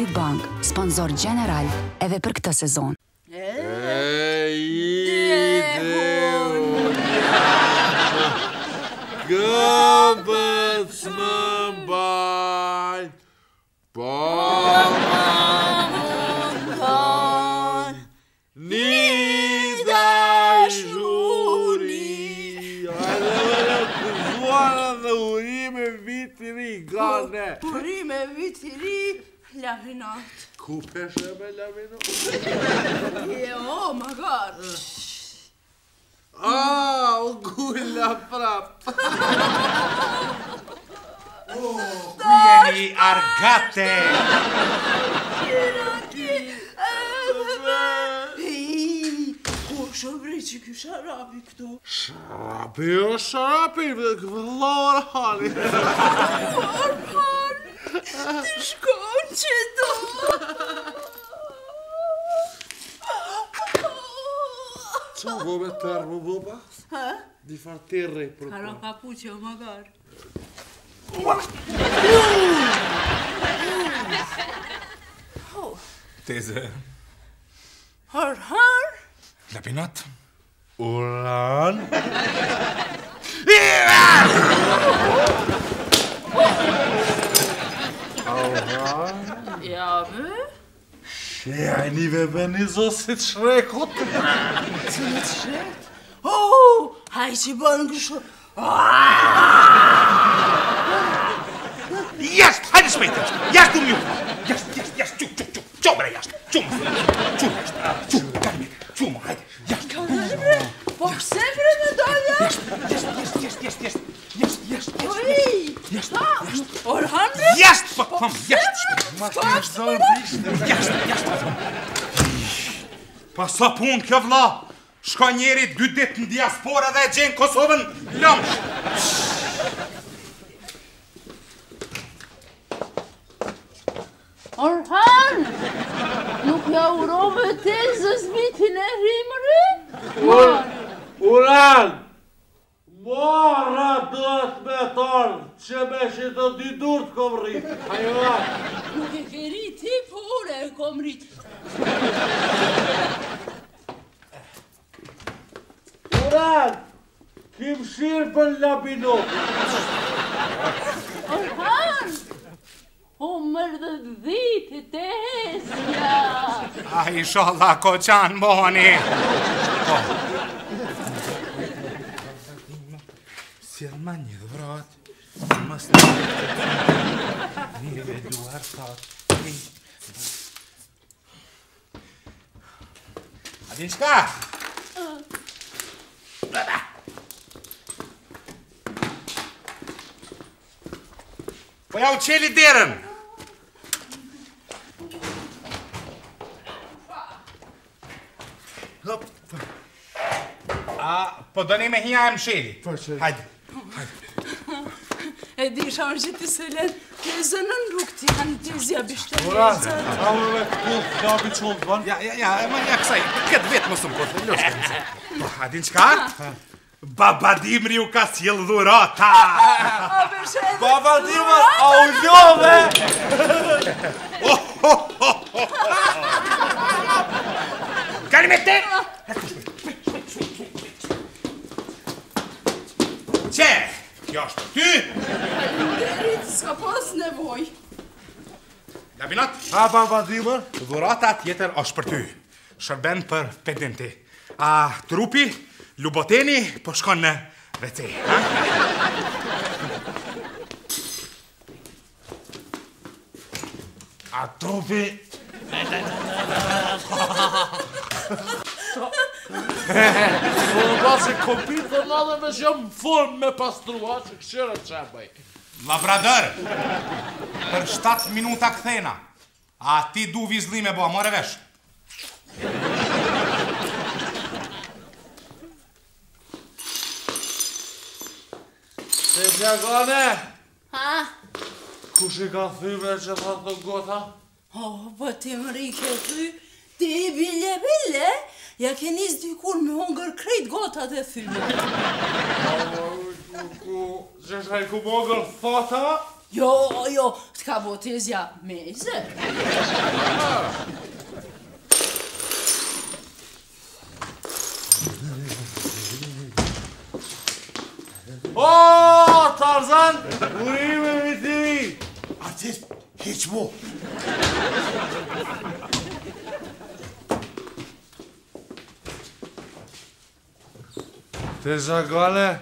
Credit Bank, sponsor general edhe për këtë sezon. Gëbëc më bajt, po më mkon, një dashuri. Zuana dhe urime vitë ri, gane. Urime vitë ri, laminat. Ku peshe me laminat? Jo, më garë. U gulla prap. Ku jeni argate? O, shëvrej që kjo sharabi këto. Sharabi, o sharabi, vëllar hali. Vëllar hali, të shkon që do. Që më bëve tërë më bëba? Ha? Difar tërë e përpër. Haro kapuqe o më garë. Teze. Har har? Lapinat. Uran. Auran. Ja, bë? Shenive benizosit shrekot. Cilit shret? Oh, haj që bërën kësho. Jasht, hajde shpejtë, jasht u mjuhë. Jasht, qum, qomre jasht, qum, hajde, jasht. Kalemre, po pëse vre me dojnë jasht? Jasht. Orhanre? Jasht, po pëthëm, jasht. Pasa punë kjo vla. Shka njerit 2 dit në diaspora dhe e gjenë Kosovën lëmsh. Orhan, nuk ja urove te zëzmitin e rimëri? Uran, mora dët me tarnë që me shi të 2 dur të kom rritë. Nuk e ke rritë, po ure e kom rritë. Uran, kim shirë për labinot. Orhan, o mërë dhe dhitë të hesja. A ishala ko qanë moni. Si alma një dhërat, mas të dhëtë, një dhe duar tatë. Adin shka? Po ja u qeli derën. Po do një me hija e më sheli. Hajde. E di shamë që të sëllet të zënën rukë të janë të zja bishtë. Urazë, a urëve këtë të abi qëllë banë. Ja, ja kësaj, këtë vetë mësëm këtë, lësë. Adin qka? Babadimri u ka s'jellë dhurata! Babadimër, a u ljove! Kani me te! Qe, kjo është ty! Falimderit, s'ka pas nevoj! Labinat! A, babadimër, dhurata tjetër është për ty. Shërben për pedinti. A trupi, Luboteni, po shkon në vete. A trupi... Po në basi kopit dhe nalë me shëmë formë me pastrua që këshërë të shëmbaj. Labrador, për 7 minuta këthena. A ti du vizlime bo, more vesh. E Blegane! Ha? Kush i ka thyme që fatë të gota? O, për ti mëri ke thy, ti i bile, ja ke njës dikur me hongër krejt gota të thyme. Që shaj ku më hongër thota, Jo, tka botezja meze. Ooo, Tarzan, urime bitiri. Artık hiç bu. Teza Gale,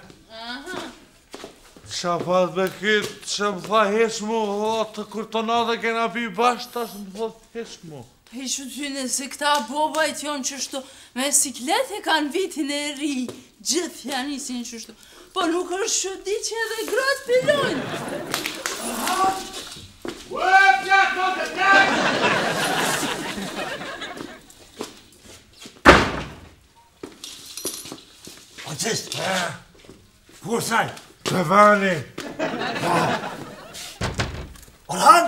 Shabat me këtë, që më tha hesh mu, të kurtonade kena pi bashkë, tash më tha hesh mu. Heshu t'yne, se këta bobajt jonë qështu, me siklet e kanë vitin e ri, gjithë janisin qështu, po nuk është shudi që edhe gratë pilojnë. Uep, ja, kote, ja! Ancest, kur saj? Tevani! Orhan?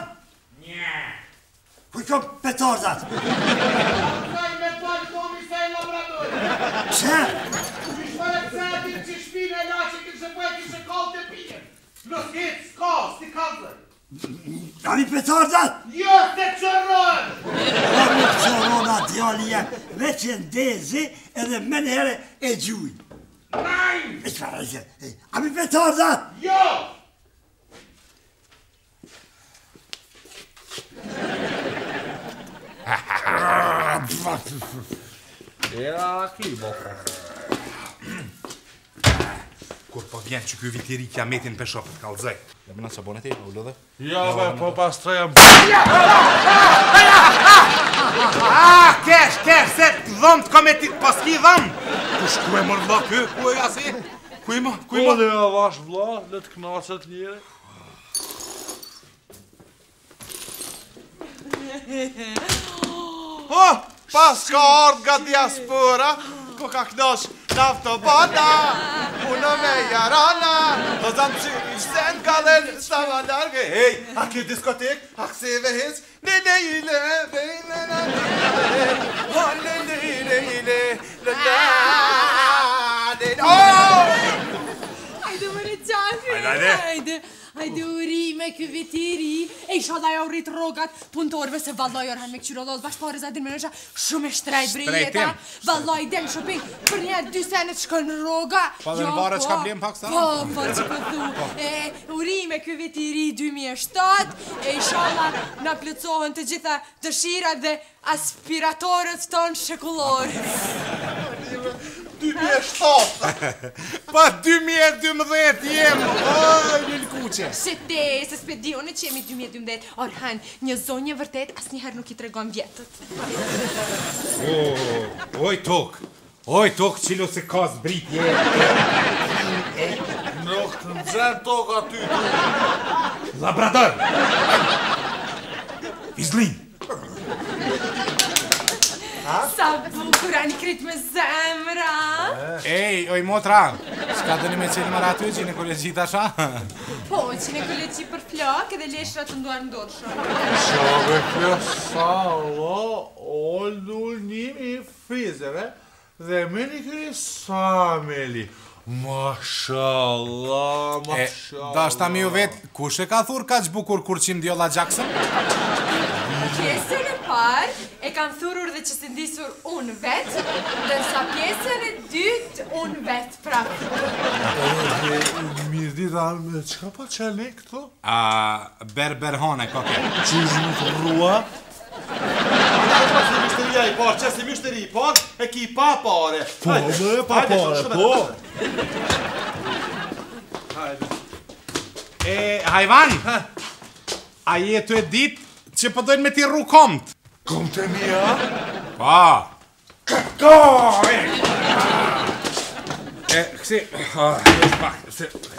Nje! Kuj kom petardat? Saj me tali komi saj laboratori! Pse? Qish përët sëndin që shpine e laqe këtë që përët ishe kallë të pijen! Plus hitë, s'ka, s'ti kallë! Ani petardat? Jo, se qërron! Ani qërron atjali e veqen dezi edhe menere e gjuj! Nein! Ich war nicht. Hab ich Petarda? Ja! Ja, Klibo. Kur po vjen që kjo vitiri kja metin për shopët kalëzaj. Dhe më në sabonet e, u lëdhe? Ja, dhe po pas të reja... Kesh, se të dhëmë të kometit, po s'ki dhëmë! Kush ku e mërë vla kjo, ku e jasi? Ku ima? Ku dhe me vash vla, le të knacet njëre. Oh, pas ka ardhë nga diaspora, ku ka knosh naftobana. Unë me jarana, do zanë që ishte në kalen, shta ma largë. Hej, a kjo diskotek, a këseve hez, le. Ajde më në qafi, ajde. Hajde urime kë vitiri, e isha da ja urit rogat punëtorve se vallaj Orhan me këqyrodot, bashkëpare zatin menesha shumë e shtrejt brejeta, vallaj del shopping, për një dy senet shkën roga. Pa dhe në barë që ka blim pak sa? Po, që këtu, urime kë vitiri 2007, e isha da në plëcohen të gjitha dëshirat dhe aspiratorët tonë shekullorë. 2007! Pa 2012 jem! Oj, një lkuqe! Shete, se spedione që jemi 2012. Orhan, një zonje vërtet, as njëherë nuk i tregon vjetët. Oj, tokë, qilo se ka zbrit jem! Nuk të nëzhen tokë aty të... Labrador! Vizlin! Sa bukura një kryt me zemra! Ej, oj motra, s'ka të një me qenë mara aty që në kolegji të asha? Po, që në kolegji për flak edhe leshra të nduar ndodë shumë. Shave kjo salo, oldullnimi i frizeve dhe me një këri sameli. Mashallah. Da shta mi ju vetë, kushe ka thur ka që bukur kur qim Diola Jackson? Pjesën e parë e kam thurur dhe që si ndisur unë vetë, dhe nësa pjesën e dytë unë vetë prapë. Mirë dita, që ka pa qële këto? Berberhone, koke. Qyshmë të rrua? Qësë mishtëri i parë, e ki pa pare. Po. Hajvan, a jetu e ditë? Që përdojnë me ti rru komt. Komt e mija? Pa. Kërkoj! Kësi...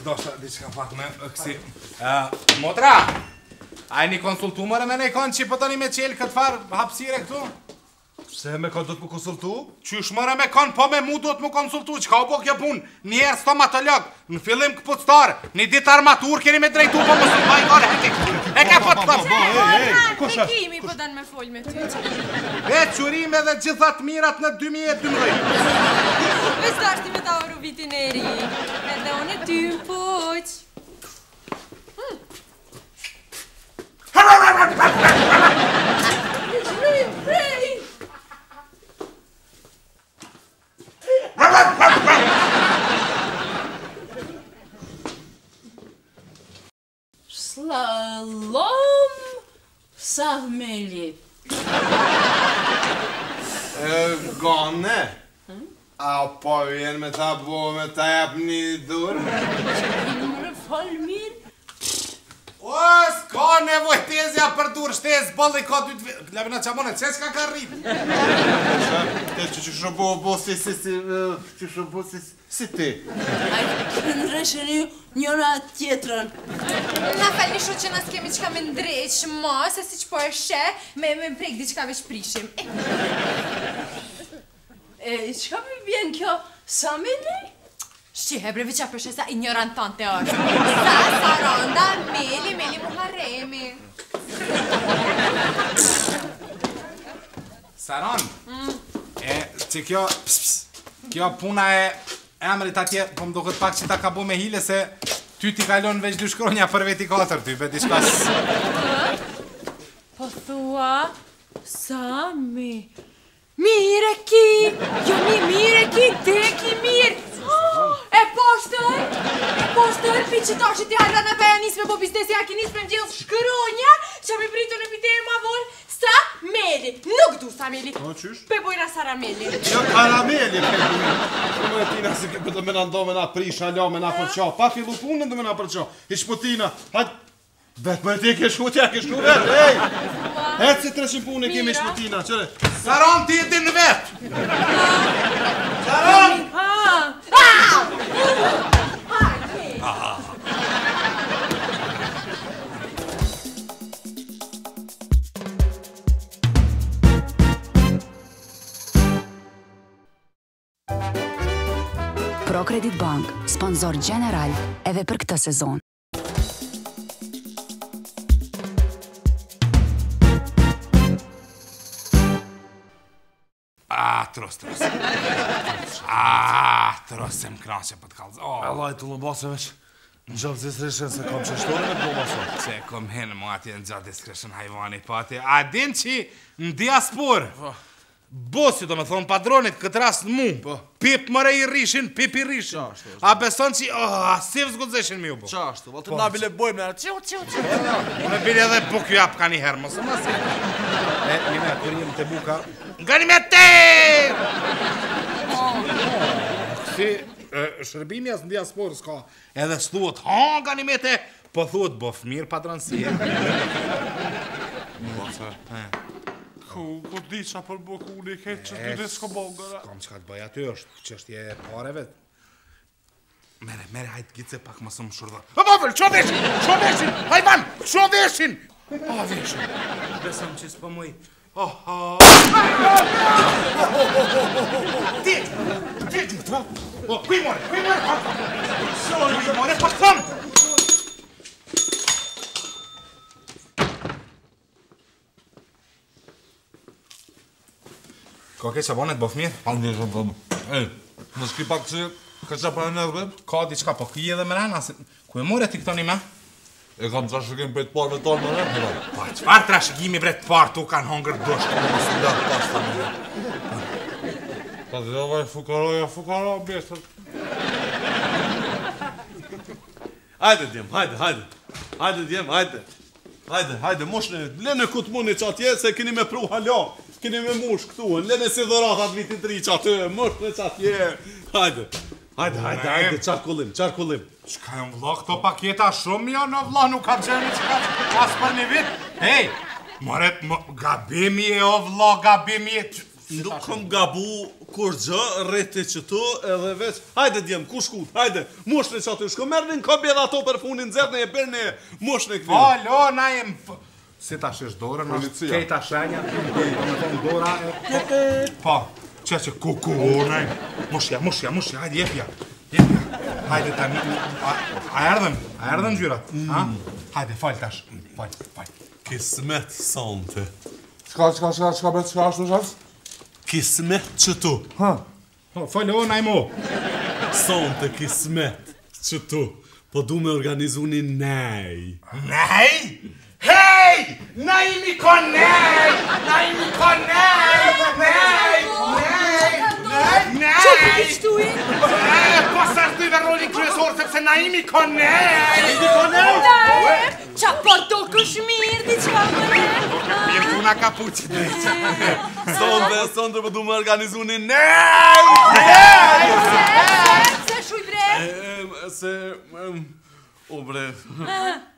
Do shtë diqka pak me... Kësi... Motra! A e një konsultu mërë me nejkon që përdojnë me qelë këtë farë hapsire këtu? Se me kon do të mu konsultu? Qysh mërë me kon, po me mu do të mu konsultu. Që ka u po kjo pun? Njerë stomatolog, në fillim këputstar, një dit armatur, keni me drejtu, po mësën bajnë kone hetik. E ka po të përse! Orhan, e kimi përdan me folj me ty. E qurime dhe gjithat mirat në 2012. Vesashti me ta oru vitin e ri, edhe unë e ty më poq. Slalom sahmeli. Gane, a po vjen me ta bo me ta jep një dur? Në më falë mirë? O, s'ka nevojtezja për dur shtesë, bëllë i ka dy të... Lebina Qamone, që s'ka ka rritë? Që shëbo bo si si si... Që shëbo si si ti? Në rëshëri njëra tjetërën. Na fali shu që nësë kemi qka me ndreq, ma, se si që po e she, me brek di qka me shprishim. E, qka me bjen kjo, sa me nej? Shqi hebreve qa përshesa i njëran tante është. Sa, Saronda, Meli Muharremi. Saron, e, që kjo, kjo puna e emrit atje, po më duket pak që ta ka bu me hile se... Ty t'i kalon veç dy shkronja për veti 4 ty, për diçka së... Po thua... Sa mi... Mire ki... Jo mi mire ki, te ki mirë... E poshtër... E poshtër, pi që ta shëti hajra në beja nisë me bo biznesi aki nisë me mdjellë shkronja... Që me pritu në pite e ma vonë... Sa meli... Nuk du sa meli... O, qysh? Pe bojna sarameli... Jo, karameli... Këmë e tina se këtë me në ndo me në prisha, lo me në përqa... Pa fillu punën dhe me në përqa... Ish po tina... Vetë me ti këshu vetë, ej! Hetë si 300 punë e kemi ish po tina, qëre... Saron ti e din vetë! Saron! ProCredit Bank, sponsor general edhe për këtë sezon. Tros, se më knaqe për t'kallëzë. Allah, e të lëmbasë veç. Në gjabë diskreshën se kam qështore në plombason. Se kom henë më atje në gjabë diskreshën hajvani pati. A din që në diasporë. Bosi, do me thonë padronit, këtë ras në mu. Pip mëre i rishin, pip i rishin. A beson që, a si vëzgudzeshin mi u bo. Qashtu, valë të nabile bojmë nërë, qiu. Në bile dhe buk ju apë ka një herë, mësë mësë. E, njëme, kërë njëmë të buka. Nga njëme te! Si, shërbimi asë në diasporës ka. Edhe së thuot, ha, nga njëme te, po thuot, bof, mirë padronësie. Këtë di qa përbo kuli, këtë që të disë këbo gëra. Kam që ka të bëja të është, që është je pare vetë. Mere, hajtë gjitë se pak mësë më shurdhë. E vëvëll, që veshin, hajvan, që veshin! A, veshin. Besëm që s'pë mëj. Aha. Ti, kuj more, për thëmë. Ka ke qabonet, bof mirë? Pa në dishtë, bof. Ej, në shki pak që ka qabonet në rrët? Ka diqka, po kje edhe mërën, asë... Ku e mure ti këtoni me? E kam trashëgim për të parë me tonë mërën, mërën. Pa, qëfar trashëgimi për të parë, tu kanë hongër dështë. Në së nga të pashtë të mërën. Ta dhe vaj, fukaro, bjesër. Hajde, djem, hajde, moshne, lene këtë muni që atje, se keni me pru halja. Keni me mush këtu, në lene si dhërahat vitit ri që atë, mërsh në që atje. Hajde, qarkullim. Qka e më vla, këto paketa shumë janë, vla, nuk ka gjeni që ka pas për një vit. Hej, mëret, gabimi e o vla, gabimi e... Nuk këm gabu kur gjë, rreti që tu edhe veç. Hajde djem, ku shkut, hajde, mush në që atë, shko mërë në këmbje dhe ato për funin zërën e bërë në mush në këtu. Alo, na e më... Se ta shesh dorën, është kejta shenja, dora e... Pa, që kukurën, mushja, hajde, jepja, hajde tani, a erdhen gjyrat, ha? Hajde, fal tash. Kismet, sante. Shka bret, shka ashtu, shas? Kismet qëtu. Ha, falo, najmo. Sante, kismet qëtu, po du me organizu një nej. Nej? Hej! Naimi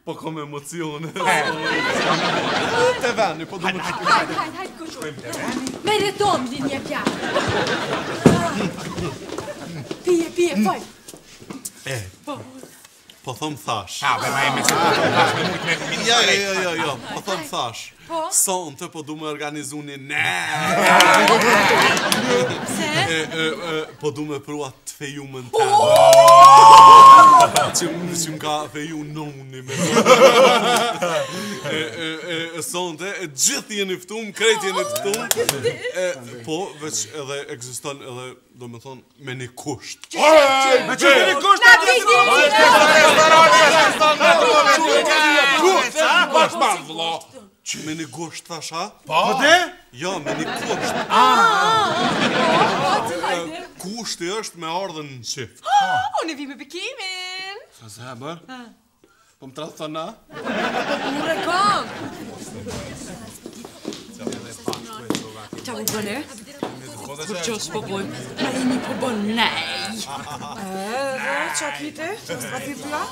po kom emocione. Te vani, po do më të hajde, hajde, kushtu. Mere tomë linje pjallë. Pije, pije, poj. Po thom thash. Jo, po thom thash. Son të po du me organizu një ne. Se? Po du me prua të feju më në temë. Që më ka feju noni me të sonde, gjithë jeni fëtum, krejt jeni fëtum, po veç edhe egziston edhe, do me thonë, me një kusht. Me që me një kusht? Në vidi! Me një kusht, thasha? Pëde? Jo, me një kusht. Kushti është me ardhen në qift. Unë e vi me bikimin. Sa se e bërë? Po më tratë të na? Ure kam! Qa më bëne? Përqos po bojmë, ma jemi po bënë nej! Dhe, qa kite? Qa s'ka thirë?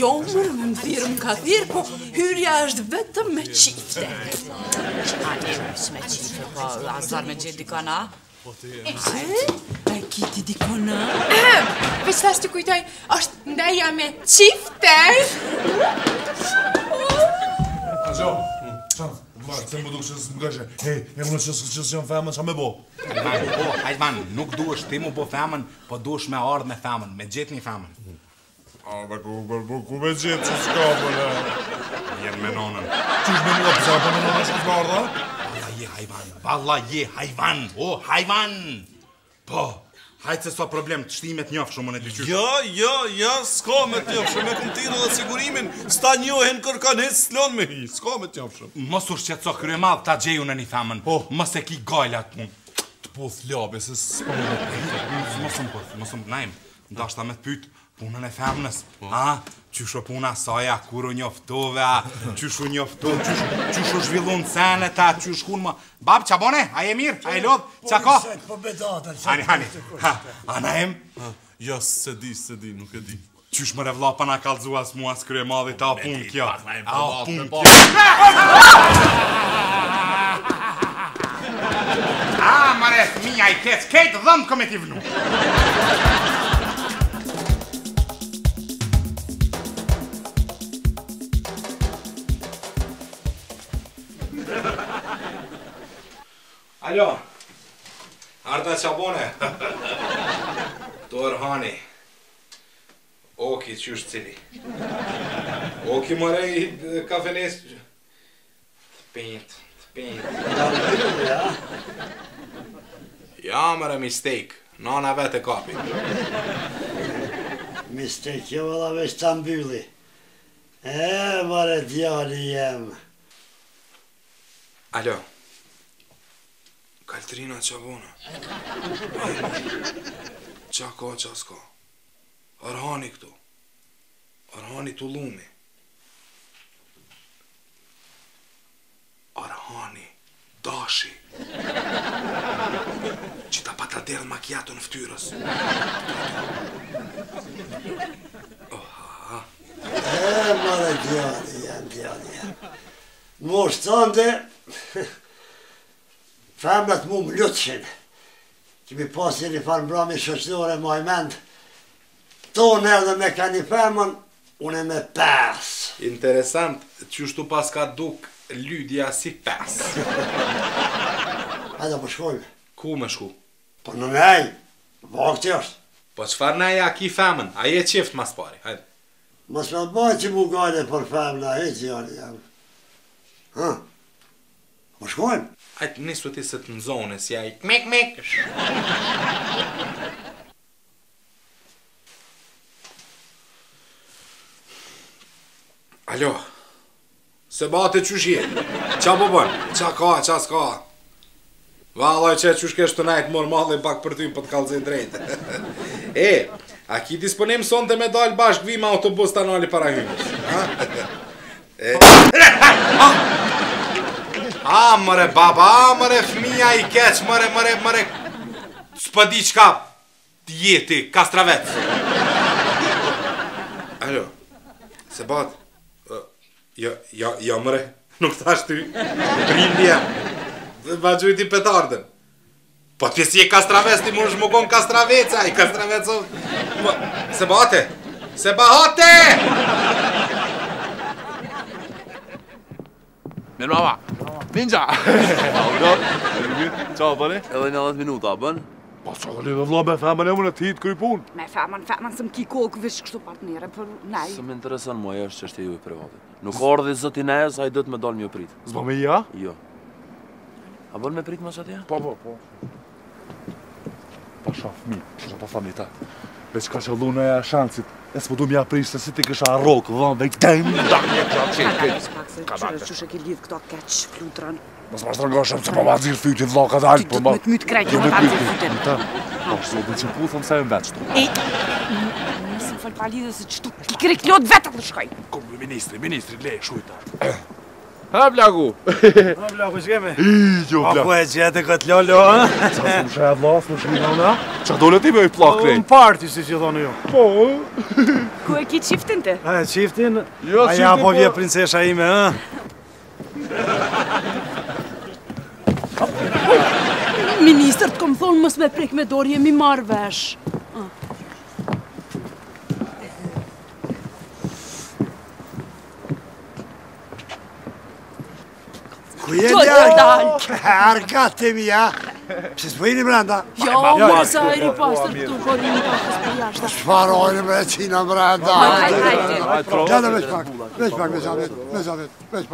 Jo, mërë më më thirë, më ka thirë, po hyrja është vetëm me qifte. A njërës me qifte, po azar me gjithë dikana? Po të jemë. Kiti dikona? Veç thasë të kujtoj, është ndaja me qifte! Ajo, qanë, të më dukë që së më gëshe, hej, e më në që së jënë femën, që me bo? Hajtë manë, nuk duesh ti mu bo femën, po duesh me ardhë me femën, me gjithë një femën. A, dhe ku me gjithë që s'ka, përle? Jenë me nonën. Qysh me nga përsa, për me nonën që s'ka ardha? Balla je hajvan, balla je hajvan, o, hajvan! Po! Hajtë se s'o problem, të shtimet njofë shumë në të qyshë. Ja, s'ka me të njofë shumë, e këmë tira dhe sigurimin, s'ta njohen kërkan e s'lon me hi, s'ka me të njofë shumë. Mos u shqetëso krye madhë ta gjeju në një thamën, mos e ki gajlat punë. Të puth ljabe, se s'po më dhe. Mos më najmë, ndashta me të pytë punën e thamënës. Qysho puna saja, kuro njoftove, qyshu njoftove, qyshu zhvillun senet, qyshu shkun më... Babë, qa bone? Aje mirë? Aje lodhë? Qa ka? Po bedata... Hani, ana em? Ja, se di, nuk e di. Qysh më revla pa na kalzua së mua së krye madhi ta punë kjo. A, mëre, minja i keq, kejtë dhëmë këmë e t'i vënu. Alo, Arda Qabone, Dorhani, Oki qysh cili, Oki mërej kafenes, të pint. Ja mëre mistake, nana vete kapi. Mistake, jo vëlla veç të mbylli. E mëre djali jem. Alo. Kaltrina Qabone. Qa ka, qa s'ka. Arhani këtu. Arhani Tullumi. Arhani Dashi. Që ta pata derë makijato në ftyrës. Oha. E, mare, djani. Moshë tante... Femrat mu më lutëshin, kemi pasin një farë mbrami shëqnore ma i mend, tonë edhe me ka një femën, une me 5. Interesant, qështu pas ka duk lydja si 5. Hajda për shkojme. Ku me shku? Për në nej, vakti është. Po qëfar neja ki femën, a je qift mas pari, hajde. Mas me baj që mu gajde për femëna, hej që janë jam. Ha, për shkojme. Ajtë nisu ti se të në zone, si ajtë mek. Alo, se bate qësh je, qa po bën, qa ka, qa s'ka. Vallaj që qësh kesh të najtë morë madhe pak për ty për të kalëzit drejtë. E, a ki disponim son të me dalë bashkë vima autobus të anali para hymës. A, mëre baba, a, mëre fëmija i keq, mëre, s'pëdi qka jeti, kastravec. Alo, se bat, ja mëre, nuk thash ty, rindja, ma gjujti petardën. Po të pjesje kastravec, ti mund shmukon kastraveca, i kastravecov. Se bate, se bahate! Mirë mama, ninja! Qa bëni? Edhe 90 minuta, bën? Pa që dhe lidhe vla me femën e më në titë këj punë. Me femën se më ki kokë vishë kështu partnere për nej. Se më interesën muaj është që është e ju i privatit. Nuk ordi zëti nejës, a i dëtë me dalë mjë pritë. Zba me ja? Jo. A bërë me pritë më që atje? Po. Pa shafë mi, që pa fami ta. Veç ka që luna e shansit, e s'po du mja pritë se si ti kësha rokë, dhëmë vejtë dëmë dëmë dëmë dëmë. Mos ma shtërëngashëm se pa ma zirë fytin vlaka dhe alë, për ma... Ti të krejtë, ma zirë fytin. Ta, ashtë zotin që pu, thëmë se e më vetë qëtu. E, nësë më falë pa lidhe se qëtu, ti krejtë lot vetë të shkaj. Komë, ministri, le, shujta. Ha, Blagu! Ha, Blagu, që kemi? Ii, gjo, Blagu! Apo e gjete këtë lolo, ha? Qa s'më shë e vlasë, më shkina una? Qa dole ti me i plak krej? Në parti, si që thonë jo. Po, ha? Ku e ki qiftin të? A, qiftin? Jo, qiftin Minister, të këmë thonë mësë me prek me dorë, jemi marrë vesh. Ku je djallë? Argat të mi, ja? Pse s'pojini mërënda? Jo, mësë ajri pasër këtu, korini pasës për jashtë. Shfarojnë me qina mërënda. Gjallë, veç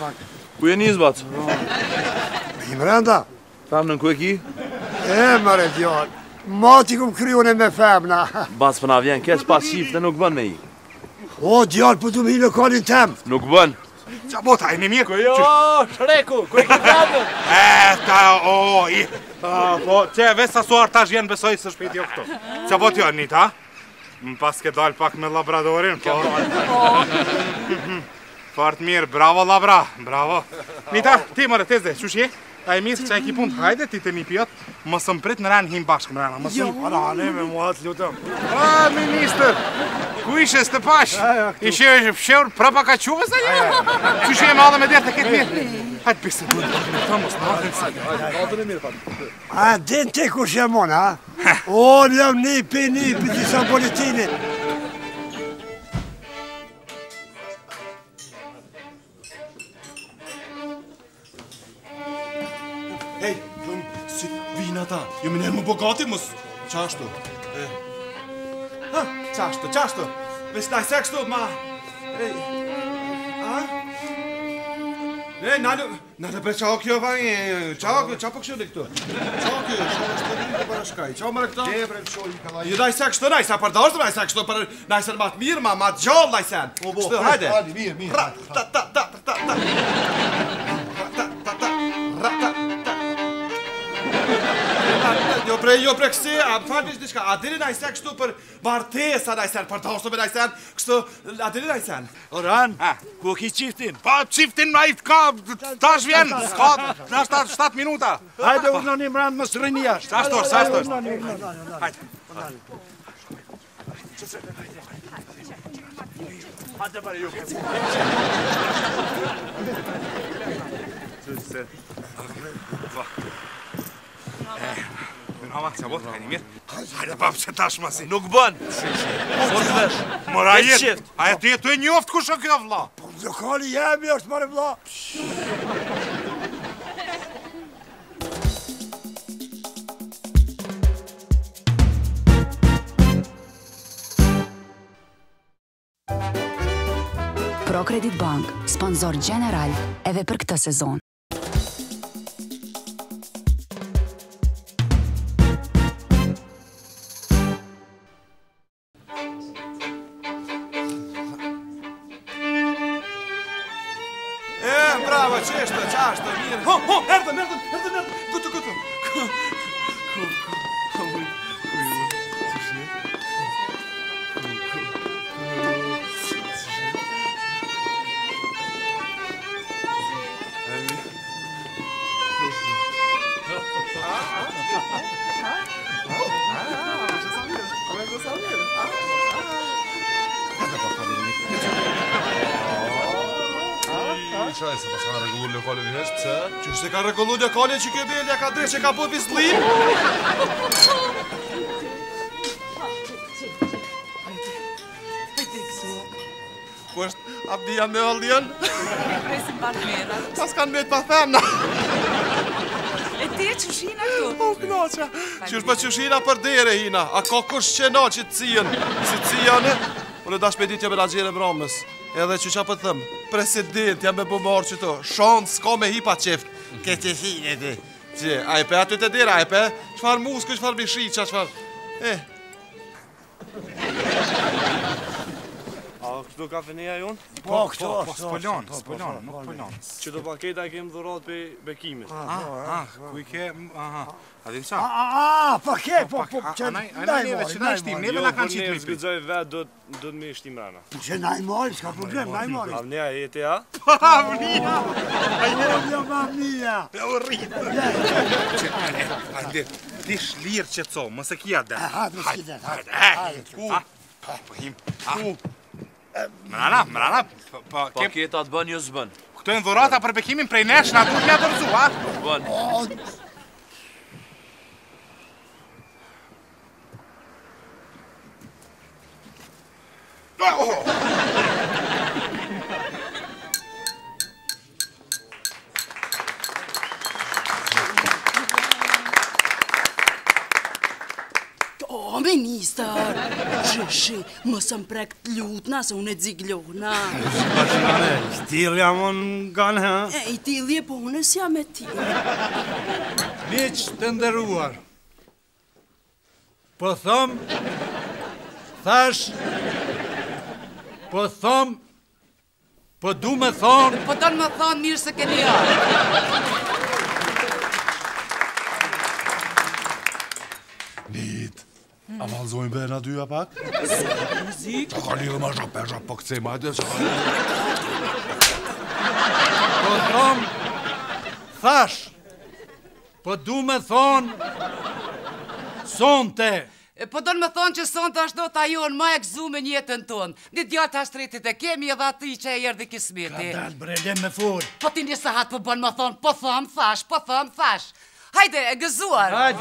pak. Ku je njëzë, batë? I mërënda? Femnën ku e ki? E mërë e djonë, mati ku më kryune me femna. Basë përna vjen, kesh pas shifte nuk bën me i. O, djonë, për du me i lokonin tem. Nuk bën. Qa bota, e mi mirë? Kujo, shreku, ku e ki femnën? E, ta, o, i. Po, që e vesë asuar tash vjen besoj së shpiti jo këto. Qa bota jo, Nita? Më pas ke dalë pak me labradorin, po. Fartë mirë, bravo labra, bravo. Nita, ti mërë, tezde, që shje? A e misë që e ki punë të hajde, ti të mi pjatë, mësë më pritë në renë himë bashkë më renë, mësë më parane me mua të lutëm. A, minister, ku ishe së të pashë? Ishe e fsheur, prapa ka quves a një? Që shje me adhe me dertë e këtë mirë? Hajtë pisë të duhet, në të mësë në adhe në sajtë. A, din të kur që e mona, ha? O, lëm nipi disa politinit. Hej, si vina ta, jo mi nërë më bogati, mos... Qashtu? Ha, qashtu, veç taj se kështu, ma... Hej... Ha? Ne, nalë bre qa o kjo, qa po kështu dhe këtu? Qa o kjo, qa o kështu dhe parashkaj, qa o mërë këta? Ne, bre qa o i kalaj... Jo, naj se kështu, naj se përdash, naj se kështu, naj se në matë mirë, ma matë gjallë, naj se... Kështu, hajde! Mirë, ra, ta... Jo pre kësi, a më falë një që diqka, a diri najsen kështu për martesa najsen, për dastu me najsen, kështu, a diri najsen? Oran, ku ki qiftin? Pa, qiftin ma i ka, tash vjen, s'ka, nashtë 7 minuta. Hajde urna një mërëndë më sërëni ashtë. Sashtor. Hajde pare ju. Ama, që botë, ka një mirë? Hajde papë që tashma si. Nuk bënë! Mëra jetë, aja të jetu e njoftë kusho kjo vla? Po, lokali jemi është mërë vla! ProCredit Bank, sponsor general edhe për këtë sezon. Bravo, qeshtë, qashtë, mirë. Ho, ho, erdhëm. Gutë. Shaj, se pas ka regullu lokale vihës, pëse? Qështë se ka regullu lokale që kjo belja ka drejt që ka po vizlim? Ku është Abdia me Alien? Presim partnera. Pas kanë me të pa femna. E te qëshina këtu? O, knaqa. Qështë pa qëshina për dere, Hina. A ka kush qena që të cijen? Si cijane? Unë dash pëtit jam e lagjere Bramës. Edhe që qa për të thëmë, president, jam e bumarë që të, shonë s'ka me hipa qeftë. Këtë hinë edhe. Që, ajpe, aty të dira, ajpe, qëfar muskë, qëfar bishi, qa qëfar... A këtu kafeneja jonë? Po, këtu është. S'pëllonë. Që të paketa kemë dhurat për bekimit. Ku i ke... Adim sa? Po ke, po... Që na i shtim, neve na kanë qitë me i prit. Unë ne vetë do të me i shtim rana. Që na i marim, s'ka problem, na i marim. Avneja e te, a? Pa, avneja! Avneja! O rritë! Që ane, ane, dish lirë që të co, mëse kja dhe. Hajtë, hajtë. Mërana, pa kjeta të bën, ju zbën. Këto e në dhurata për bekimin prej nesh, në duhet me dërzu, ha? Bën. Minister, qëshi, mësëm prek të ljutna, se unë e dziglona. I t'il jam unë nga në ha? I t'il je, po unë si jam e t'il. Miq të ndëruar, po du me thonë... Po do në me thonë, mirë se keni arë. A valzojnë bërë në dyja pak? Muzik? Ka lirë ma shapesha pak të sejma e desa. Po thonë, thash, po du me thonë, sonte. Po do në me thonë që sonte ashtë do të ajonë, ma e këzume njetën tonë. Një djallë të ashtretit e kemi edhe ati që e erdi kismeti. Ka dalë brelem me furë. Po ti një sahat po bënë me thonë, po thonë, thash. Hajde, e gëzuar. Hajde,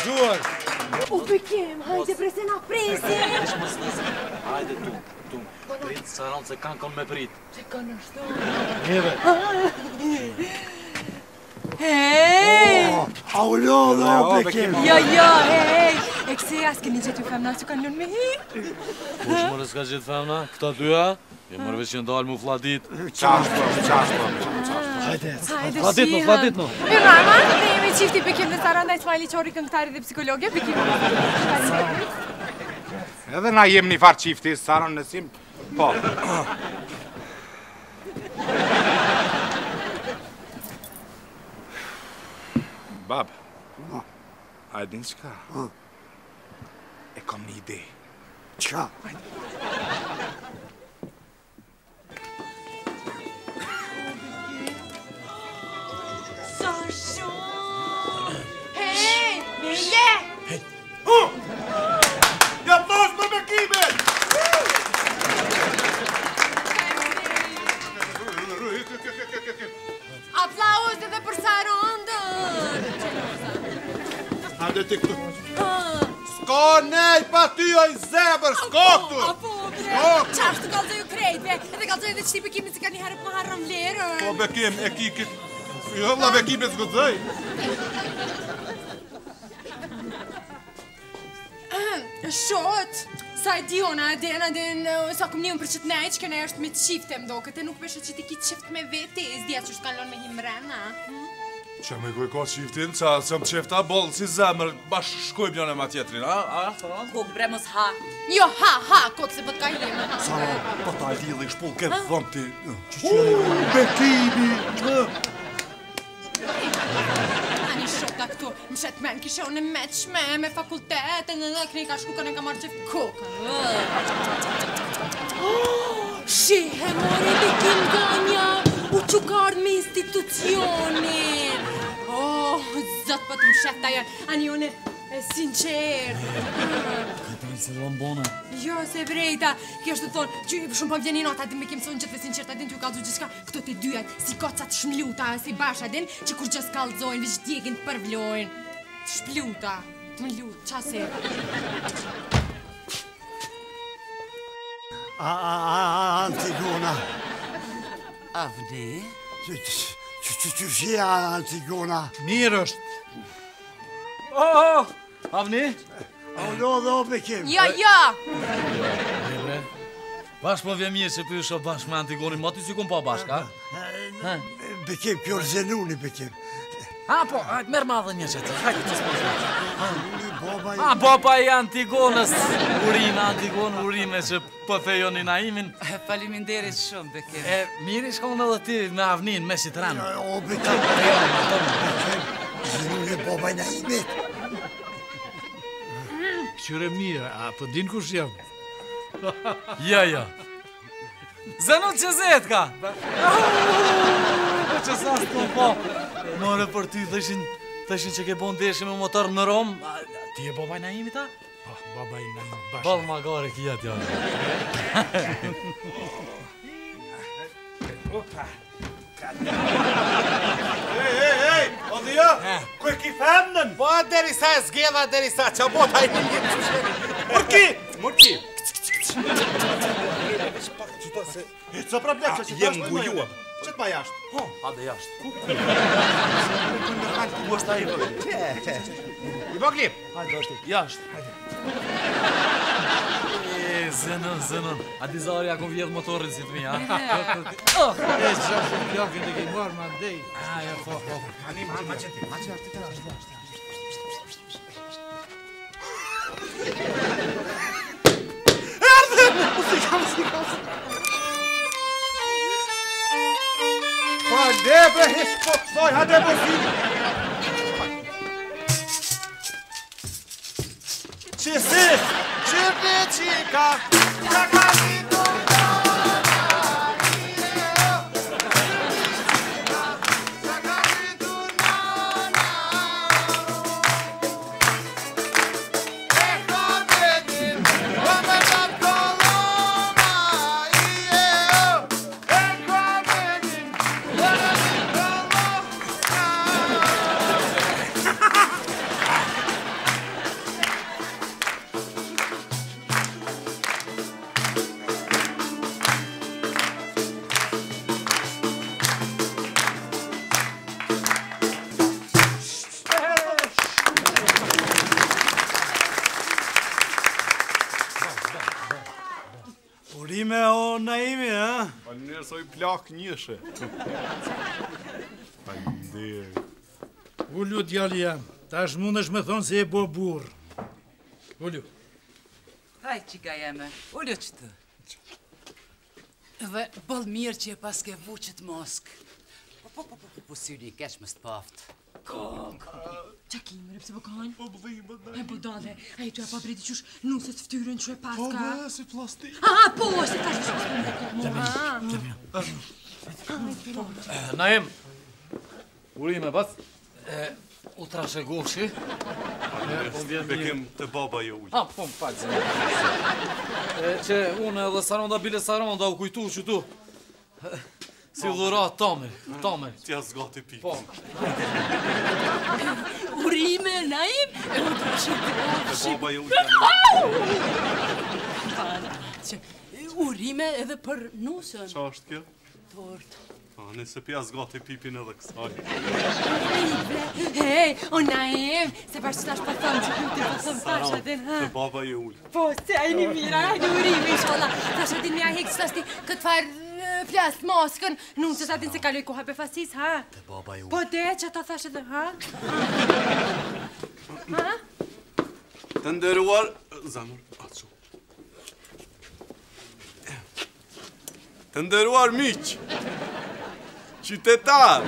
gëzuar. U bekim, hajde presin! Esh mos nëse, hajde tu, pritë së rëndë se kanë konë me pritë. Që kanë ashtu? Njeve! Hej! A u lodhë, o bekim! Jo, hej! E këse jasë keni gjithë ju femna që kanë lënë me hi? Kush mërë s'ka gjithë femna? Këta dyja? E mërëve që ndalë mu fladit. Qashtë, Hajde, fladit në. Mirë, Arman, të jemi qifti Bekim dhe Saranda, Ismaili Qori, këngëtari dhe psikologe, Bekim dhe... Edhe na jemi një farë qifti, Saran nësim... Po... Babë... A e din qka? E kom një ide. Qka? Aplauz edhe për Sarandën! Hajde ti këtu! S'ko nej pa ty oj zebër, s'ko këtu! Apo, qashtu kalzoj ju krejtve, edhe kalzoj edhe qëti Bekimin si ka një herë për maharëm lerën! Po Bekim, e ki këtë... Jo, vla Bekimin s'godzoj! Shot, sa e diona, adin, sa këm njën për qëtë nejtë, që këna e është me qifte mdo, këte nuk përshë që ti ki qift me vete, e zdia që shkallon me himrena. Që me kuj ka qiftin, që më qefta bolë si zemër, bashkë shkoj bjone ma tjetrin, a? Kuk bre mos ha, njo ha, ha, kuk se pëtë ka i lejme. Sa, pëta i lili, shpull, këtë dhëmë ti. Bekimi! Ani shoka këtu, më shetë men, kishe unë me të shme, me fakultete, në këni ka shku, këni ka marrë qef kuk. Shihe, mori, bikim ganja, u që ka ardhë me institucionin. Zotë për të më shetë të janë, anë jone e sinqerë. Këta se rëmbona. Jo, se brejta, kështë të thonë, që shumë për vjeni nata, adin me kemë sonë gjithë me sinqerë, adin të ju kalëzoj gjithka, këto të dyjat, si kocat shmluta, si bash adin, që kur gjës kalëzojnë, vishë djegin të përvlojnë. Të shpluta, të më lutë, qase. Antigona. Avne? Që shia Antigona? Mirë është. O, Avni? Allo dhe o bekim. Ja, ja! Mirë, bashkë po vje mirë se për isho bashkë me Antigonin, ma ty si kom pa bashkë, a? Bekim, kjo rëzenuni, bekim. A, po, merë ma dhe një qëtë, hajtë të s'pozë. A, baba i Antigonës, urina, Antigonë, urime që pëthejonin a imin. Faleminderit shumë, bekim. E, mirë ishka unë edhe ti me Avnin, me si të ranë. O, bekim, zënune baba i na imit. Qyre mirë, a, për din kush jam? Ja, ja. Zënut që zetë ka. Që sasë të po. Nore për ty, thëshin që ke bon deshe me motor në Rom. Ti e babaj na imi ta? Pa, babaj na imi bashkë. Balë ma gare kia t'jane. Opa! Ej, ej, ej! O dhjo, ku e ki femnën? Po, derisa e zgjeva, derisa që bota i një që shkeni. Mërki! Mërki! Që problem që që të ashtë në nëjë? Qëtë pa jashtë? Ho, adhe jashtë. Ku? Ku nërkajtë ku bështë a i përve. I po klip? Hajtë, është i. Jashtë. E, zënën, zënën. A dizari ako vjedhë motorin si të mi, ha? E, qashtë, pjakën të kejë marë, ma ndej. A, ja, po, po. Ani, ma qëti, ma qëti, ashtë, ashtë, ashtë, ashtë. Erdhe! Musikam. Pa lebre, hesh po të soj, hade po si! Qësit, qëpë qika, që ka një të nani, që ka një të nani, e ka vedim, e me të kolona, e ka vedim, e me plak njëshe. Ullu, djali jam, tash mund është me thonë se e bo burë. Ullu. Haj, qika jeme, ullu që të. Dhe bëllë mirë që e paske vuqët moskë. Po, syri, kesh më stë paftë. Qakim, rëpse po kanë? Po bëdhime, dhe. E budale, a i të e pa bredi qush nusës ftyrën që e paska. Po, me, si plastik. Aha, po, është të tashë që e paska. Naim, urime, pas, u trashe goshi. Bekim të baba jo ullë. Ha, po, më pa, zimë. Që unë dhe Saronda, bile Saronda, u kujtu që tu. Si dhurat, Tamer, Tamer. Tja zgati pikë. Urime, Naim, e u të shikë. E baba ju janë. Urime edhe për nusën. Qa është kjo? Tortë. Nëse pja zgati pipin edhe kësaj. Hej, o Naim, se bashkë tash përthëm që ku të përthëm tash adin. Të baba ju ullë. Po, se ajni mira, ajni urime, ishala. Tash adin mja hekës tashti këtë farë... plasë maskën, nuk që sa din se kaloj koha për fasis, ha? Dhe baba ju. Po de, që ta thashe dhe, ha? Ha? Të ndërruar, zanur, atësu. Të ndërruar miq, qytetar,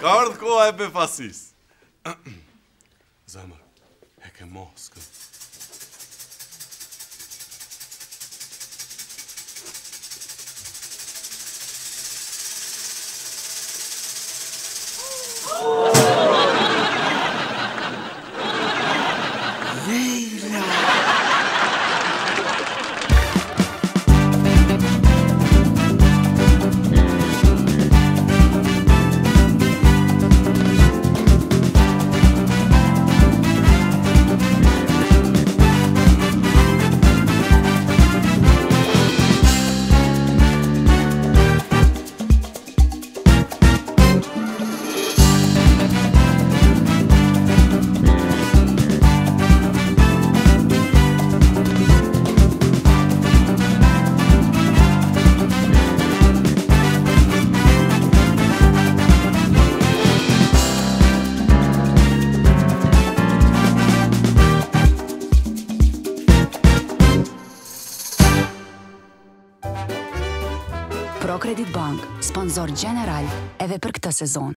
ka ardhë koha e për fasis. Zemër, e ke maskën. Pro Credit Bank, sponsor general edhe për këtë sezon.